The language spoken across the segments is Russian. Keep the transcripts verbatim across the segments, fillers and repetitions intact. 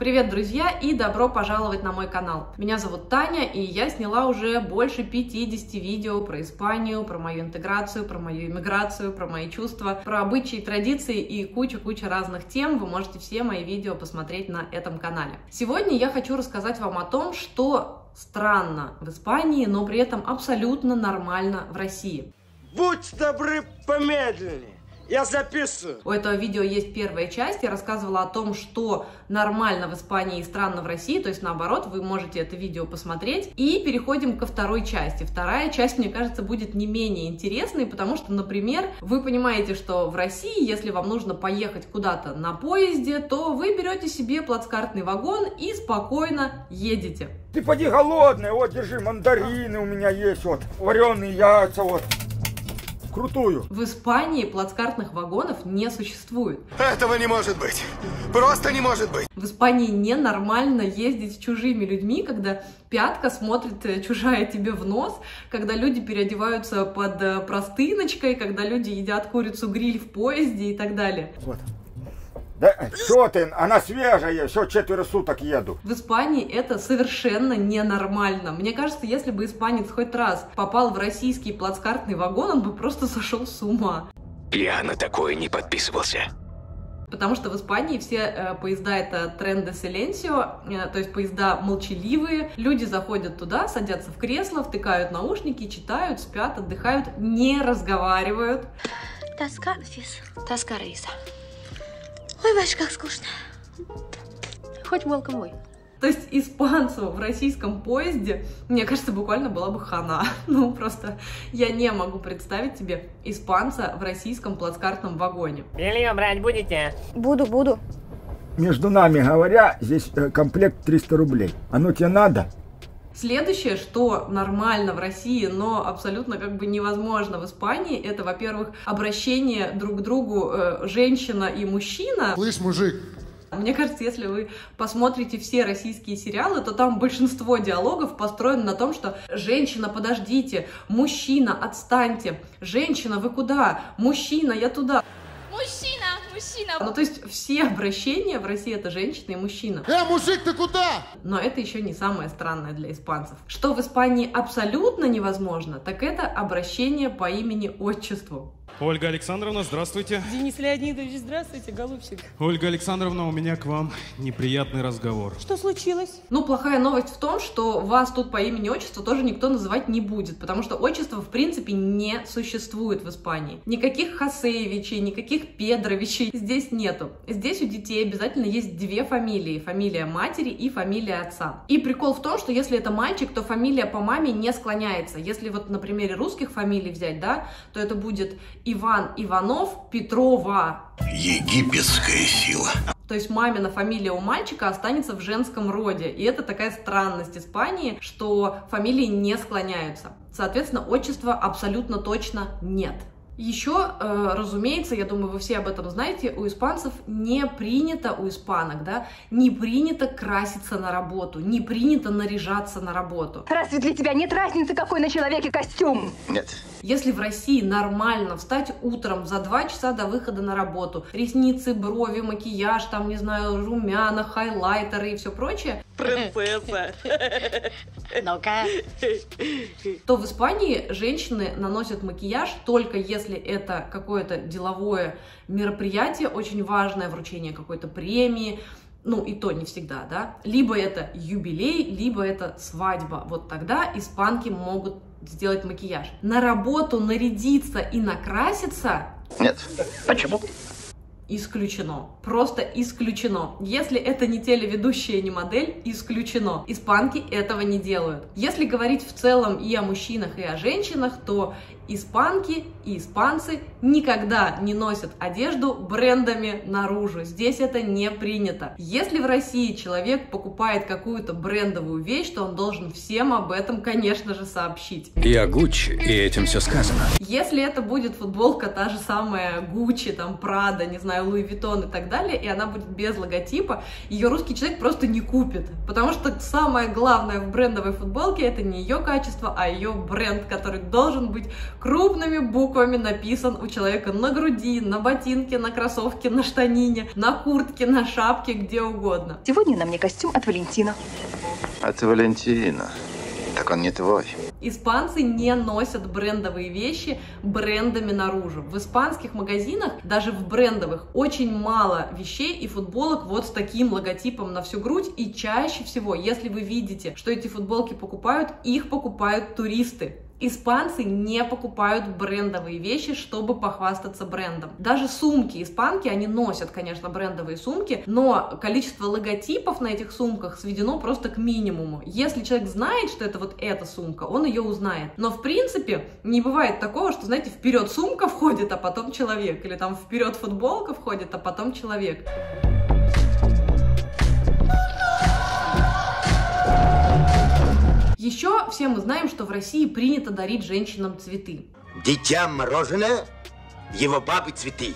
Привет, друзья, и добро пожаловать на мой канал. Меня зовут Таня, и я сняла уже больше пятидесяти видео про Испанию, про мою интеграцию, про мою иммиграцию, про мои чувства, про обычаи, традиции и куча-куча разных тем. Вы можете все мои видео посмотреть на этом канале. Сегодня я хочу рассказать вам о том, что странно в Испании, но при этом абсолютно нормально в России. Будь добры, помедленнее. Я записываю. У этого видео есть первая часть. Я рассказывала о том, что нормально в Испании и странно в России. То есть, наоборот, вы можете это видео посмотреть. И переходим ко второй части. Вторая часть, мне кажется, будет не менее интересной, потому что, например, вы понимаете, что в России, если вам нужно поехать куда-то на поезде, то вы берете себе плацкартный вагон и спокойно едете. Ты поди голодная. Вот, держи, мандарины у меня есть. Вот, вареные яйца, вот. Крутую. В Испании плацкартных вагонов не существует. Этого не может быть. Просто не может быть. В Испании ненормально ездить с чужими людьми, когда пятка смотрит чужая тебе в нос, когда люди переодеваются под простыночкой, когда люди едят курицу-гриль в поезде и так далее. Вот. Да, что ты, она свежая, все, четверо суток еду. В Испании это совершенно ненормально. Мне кажется, если бы испанец хоть раз попал в российский плацкартный вагон, он бы просто сошел с ума. Я на такое не подписывался. Потому что в Испании все э, поезда — это трен де силенсио, э, то есть поезда молчаливые. Люди заходят туда, садятся в кресло, втыкают наушники, читают, спят, отдыхают, не разговаривают. Таскарис. Ой, Вася, как скучно. Хоть волком мой. То есть испанцу в российском поезде, мне кажется, буквально была бы хана. Ну, просто я не могу представить себе испанца в российском плацкартном вагоне. Белье брать будете? Буду, буду. Между нами говоря, здесь комплект триста рублей. Оно тебе надо? Следующее, что нормально в России, но абсолютно как бы невозможно в Испании, это, во-первых, обращение друг к другу э, женщина и мужчина. Слышь, мужик! Мне кажется, если вы посмотрите все российские сериалы, то там большинство диалогов построено на том, что «Женщина, подождите! Мужчина, отстаньте! Женщина, вы куда? Мужчина, я туда!» Мужчина, мужчина. Ну, то есть все обращения в России — это женщина и мужчина. Э, мужик, ты куда? Но это еще не самое странное для испанцев. Что в Испании абсолютно невозможно, так это обращение по имени-отчеству. Ольга Александровна, здравствуйте. Денис Леонидович, здравствуйте, голубчик. Ольга Александровна, у меня к вам неприятный разговор. Что случилось? Ну, плохая новость в том, что вас тут по имени-отчеству тоже никто называть не будет, потому что отчество, в принципе, не существует в Испании. Никаких Хасеевичей, никаких Педровичей здесь нету. Здесь у детей обязательно есть две фамилии. Фамилия матери и фамилия отца. И прикол в том, что если это мальчик, то фамилия по маме не склоняется. Если вот на примере русских фамилий взять, да, то это будет... Иван Иванов Петрова. Египетская сила. То есть мамина фамилия у мальчика останется в женском роде. И это такая странность Испании, что фамилии не склоняются. Соответственно, отчества абсолютно точно нет. Еще, разумеется, я думаю, вы все об этом знаете, у испанцев не принято, у испанок, да, не принято краситься на работу, не принято наряжаться на работу. Разве для тебя нет разницы, какой на человеке костюм? Нет. Если в России нормально встать утром за два часа до выхода на работу, ресницы, брови, макияж, там, не знаю, румяна, хайлайтеры и все прочее... Принцесса! Ну-ка! То в Испании женщины наносят макияж только если это какое-то деловое мероприятие, очень важное, вручение какой-то премии, ну и то не всегда, да, либо это юбилей, либо это свадьба, вот тогда испанки могут сделать макияж. На работу нарядиться и накраситься? Нет. Почему? Исключено. Просто исключено. Если это не телеведущая, не модель, исключено. Испанки этого не делают. Если говорить в целом и о мужчинах, и о женщинах, то испанки и испанцы никогда не носят одежду брендами наружу. Здесь это не принято. Если в России человек покупает какую-то брендовую вещь, то он должен всем об этом, конечно же, сообщить. Я Гуччи, и этим все сказано. Если это будет футболка та же самая Гуччи, там, Прада, не знаю, Луи Виттон и так далее, и она будет без логотипа, ее русский человек просто не купит, потому что самое главное в брендовой футболке — это не ее качество, а ее бренд, который должен быть крупными буквами написан у человека на груди, на ботинке, на кроссовке, на штанине, на куртке, на шапке, где угодно. Сегодня на мне костюм от Валентина. От Валентина. Так он не твой. Испанцы не носят брендовые вещи брендами наружу. В испанских магазинах, даже в брендовых, очень мало вещей и футболок вот с таким логотипом на всю грудь. И чаще всего, если вы видите, что эти футболки покупают, их покупают туристы. Испанцы не покупают брендовые вещи, чтобы похвастаться брендом. Даже сумки испанки, они носят, конечно, брендовые сумки, но количество логотипов на этих сумках сведено просто к минимуму. Если человек знает, что это вот эта сумка, он ее узнает. Но, в принципе, не бывает такого, что, знаете, вперед сумка входит, а потом человек. Или там вперед футболка входит, а потом человек. Еще все мы знаем, что в России принято дарить женщинам цветы. Дитя мороженое, его бабы цветы.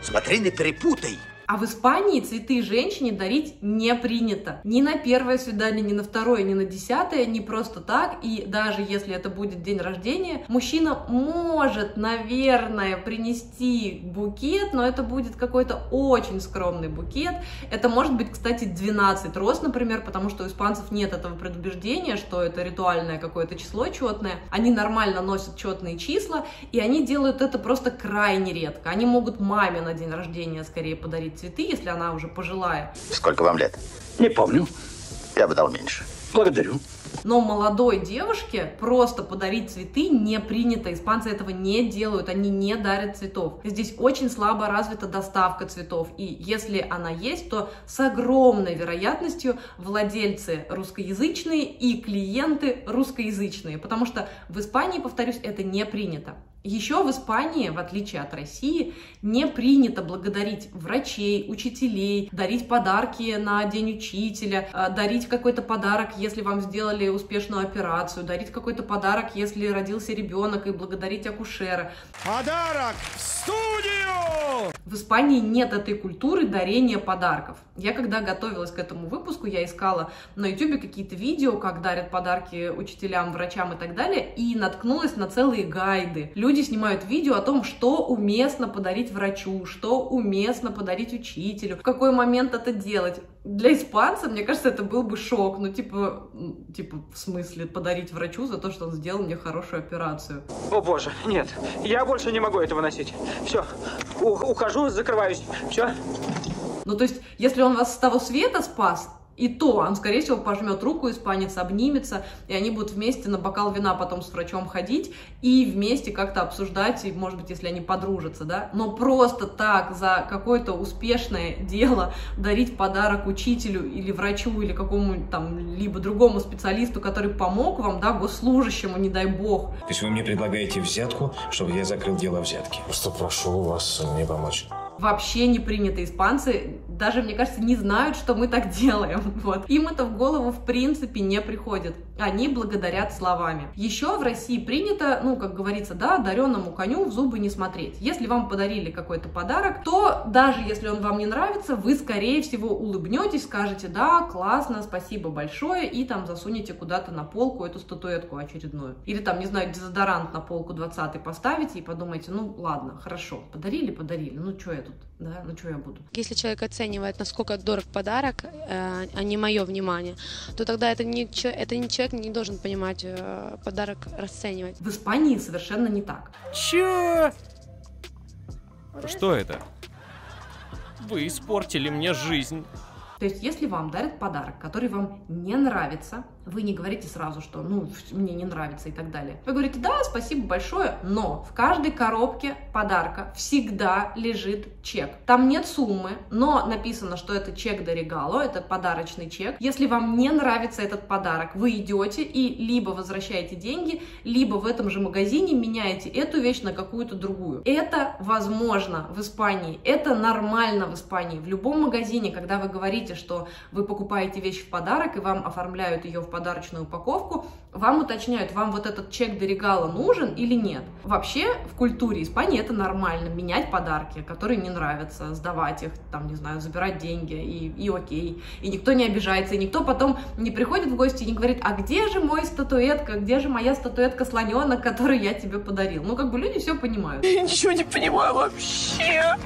Смотри, не перепутай. А в Испании цветы женщине дарить не принято. Ни на первое свидание, ни на второе, ни на десятое, не просто так. И даже если это будет день рождения, мужчина может, наверное, принести букет, но это будет какой-то очень скромный букет. Это может быть, кстати, двенадцать роз, например, потому что у испанцев нет этого предубеждения, что это ритуальное какое-то число четное. Они нормально носят четные числа, и они делают это просто крайне редко. Они могут маме на день рождения скорее подарить цветы, если она уже пожилая. Сколько вам лет? Не помню. Я бы дал меньше. Благодарю. Но молодой девушке просто подарить цветы не принято. Испанцы этого не делают, они не дарят цветов. Здесь очень слабо развита доставка цветов. И если она есть, то с огромной вероятностью владельцы русскоязычные и клиенты русскоязычные. Потому что в Испании, повторюсь, это не принято. Еще в Испании, в отличие от России, не принято благодарить врачей, учителей, дарить подарки на День учителя, дарить какой-то подарок, если вам сделали успешную операцию, дарить какой-то подарок, если родился ребенок, и благодарить акушера. Подарок в студию! В Испании нет этой культуры дарения подарков. Я когда готовилась к этому выпуску, я искала на ютубе какие-то видео, как дарят подарки учителям, врачам и так далее, и наткнулась на целые гайды. Люди снимают видео о том, что уместно подарить врачу, что уместно подарить учителю, в какой момент это делать. Для испанца, мне кажется, это был бы шок. Ну, типа, типа, в смысле, подарить врачу за то, что он сделал мне хорошую операцию. О боже, нет, я больше не могу этого носить. Все, ухожу, закрываюсь, все. Ну, то есть, если он вас с того света спас, и то он, скорее всего, пожмет руку, испанец обнимется, и они будут вместе на бокал вина потом с врачом ходить и вместе как-то обсуждать, и, может быть, если они подружатся, да? Но просто так за какое-то успешное дело дарить подарок учителю или врачу или какому-нибудь там либо другому специалисту, который помог вам, да, госслужащему, не дай бог. То есть вы мне предлагаете взятку, чтобы я закрыл дело взятки? Просто прошу вас мне помочь. Вообще не принято. Испанцы даже, мне кажется, не знают, что мы так делаем. Вот. Им это в голову в принципе не приходит. Они благодарят словами. Еще в России принято, ну, как говорится, да, дареному коню в зубы не смотреть. Если вам подарили какой-то подарок, то даже если он вам не нравится, вы, скорее всего, улыбнетесь, скажете, да, классно, спасибо большое, и там засунете куда-то на полку эту статуэтку очередную. Или там, не знаю, дезодорант на полку двадцатый поставите и подумаете, ну, ладно, хорошо, подарили, подарили, ну, что я тут, да, ну, что я буду. Если человек оценивает, насколько дорог подарок, э, а не мое внимание, то тогда это не, это не человек, не должен понимать, подарок расценивать. В Испании совершенно не так. Чё? Что это? Вы испортили мне жизнь. То есть, если вам дарят подарок, который вам не нравится, вы не говорите сразу, что ну мне не нравится и так далее. Вы говорите, да, спасибо большое, но в каждой коробке подарка всегда лежит чек. Там нет суммы, но написано, что это чек де регало, это подарочный чек. Если вам не нравится этот подарок, вы идете и либо возвращаете деньги, либо в этом же магазине меняете эту вещь на какую-то другую. Это возможно в Испании, это нормально в Испании. В любом магазине, когда вы говорите, знаете, что вы покупаете вещь в подарок, и вам оформляют ее в подарочную упаковку, вам уточняют, вам вот этот чек до регала нужен или нет. Вообще в культуре Испании это нормально, менять подарки, которые не нравятся, сдавать их, там, не знаю, забирать деньги, и, и окей. И никто не обижается, и никто потом не приходит в гости и не говорит, а где же мой статуэтка, где же моя статуэтка слоненок, которую я тебе подарил. Ну, как бы люди все понимают. Я ничего не понимаю вообще.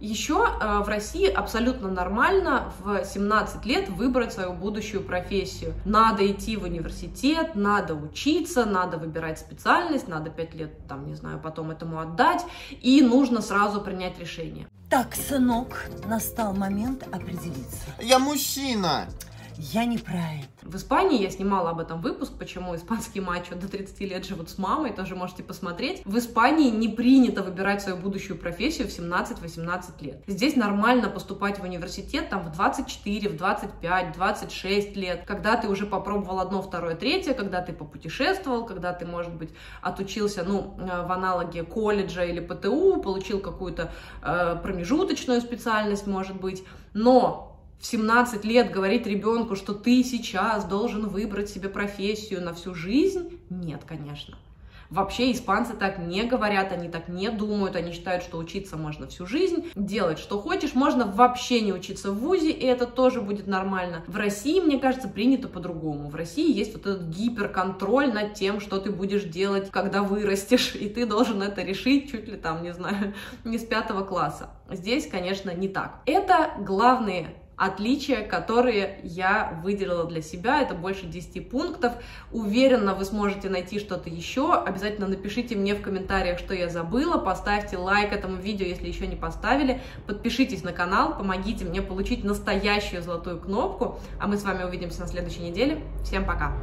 Еще э, в России абсолютно нормально в семнадцать лет выбрать свою будущую профессию. Надо идти в университет, надо учиться, надо выбирать специальность, надо пять лет, там, не знаю, потом этому отдать, и нужно сразу принять решение. Так, сынок, настал момент определиться. Я мужчина! Я неправильно. В Испании я снимала об этом выпуск, почему испанские мачо до тридцати лет живут с мамой, тоже можете посмотреть. В Испании не принято выбирать свою будущую профессию в семнадцать-восемнадцать лет. Здесь нормально поступать в университет там в двадцать четыре, в двадцать пять, двадцать шесть лет, когда ты уже попробовал одно, второе, третье, когда ты попутешествовал, когда ты, может быть, отучился, ну, в аналоге колледжа или ПТУ, получил какую-то э, промежуточную специальность, может быть, но... В семнадцать лет говорить ребенку, что ты сейчас должен выбрать себе профессию на всю жизнь? Нет, конечно. Вообще испанцы так не говорят, они так не думают, они считают, что учиться можно всю жизнь, делать что хочешь, можно вообще не учиться в вузе, и это тоже будет нормально. В России, мне кажется, принято по-другому. В России есть вот этот гиперконтроль над тем, что ты будешь делать, когда вырастешь, и ты должен это решить чуть ли там, не знаю, не с пятого класса. Здесь, конечно, не так. Это главные отличия, которые я выделила для себя, это больше десяти пунктов. Уверена, вы сможете найти что-то еще. Обязательно напишите мне в комментариях, что я забыла. Поставьте лайк этому видео, если еще не поставили. Подпишитесь на канал, помогите мне получить настоящую золотую кнопку. А мы с вами увидимся на следующей неделе. Всем пока!